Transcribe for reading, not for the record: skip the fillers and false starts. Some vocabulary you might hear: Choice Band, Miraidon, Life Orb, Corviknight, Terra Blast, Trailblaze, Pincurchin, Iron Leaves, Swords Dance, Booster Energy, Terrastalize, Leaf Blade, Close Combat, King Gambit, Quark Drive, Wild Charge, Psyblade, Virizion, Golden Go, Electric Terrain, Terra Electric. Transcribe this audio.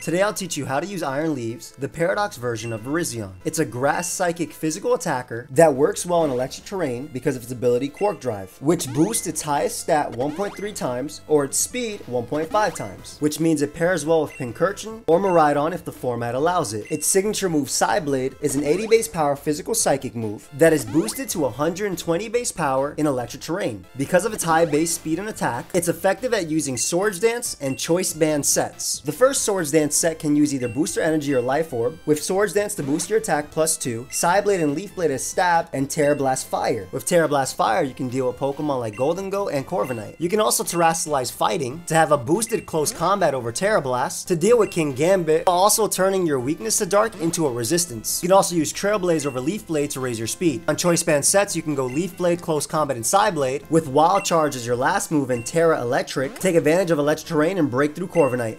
Today I'll teach you how to use Iron Leaves, the Paradox version of Virizion. It's a grass psychic physical attacker that works well in Electric Terrain because of its ability Quark Drive, which boosts its highest stat 1.3 times or its speed 1.5 times, which means it pairs well with Pincurchin or Miraidon if the format allows it. Its signature move Psyblade is an 80 base power physical psychic move that is boosted to 120 base power in Electric Terrain. Because of its high base speed and attack, it's effective at using Swords Dance and Choice Band sets. The first Swords Dance set can use either Booster Energy or Life Orb, with Swords Dance to boost your attack +2, Psyblade and Leaf Blade as Stab, and Terra Blast Fire. With Terra Blast Fire, you can deal with Pokemon like Golden Go and Corviknight. You can also Terrastalize Fighting to have a boosted Close Combat over Terra Blast to deal with King Gambit, while also turning your weakness to Dark into a resistance. You can also use Trailblaze over Leaf Blade to raise your speed. On Choice Band sets, you can go Leaf Blade, Close Combat, and Psyblade, with Wild Charge as your last move and Terra Electric. Take advantage of Electric Terrain and break through Corviknight.